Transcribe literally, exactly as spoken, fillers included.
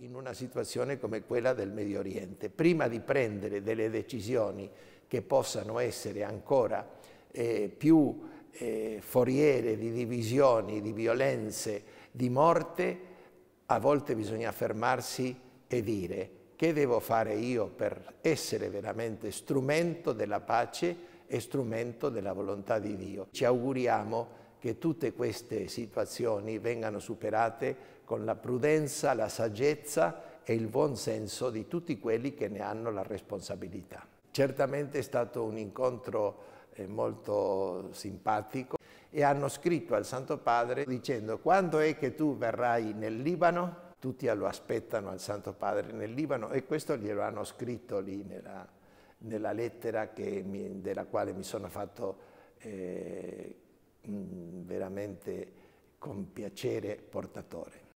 in una situazione come quella del Medio Oriente. Prima di prendere delle decisioni che possano essere ancora eh, più eh, foriere di divisioni, di violenze, di morte, a volte bisogna fermarsi e dire: che devo fare io per essere veramente strumento della pace e strumento della volontà di Dio? Ci auguriamo che tutte queste situazioni vengano superate con la prudenza, la saggezza e il buon senso di tutti quelli che ne hanno la responsabilità. Certamente è stato un incontro molto simpatico e hanno scritto al Santo Padre dicendo: quando è che tu verrai nel Libano? Tutti lo aspettano al Santo Padre nel Libano, e questo glielo hanno scritto lì nella, nella lettera che mi, della quale mi sono fatto eh, veramente con piacere portatore.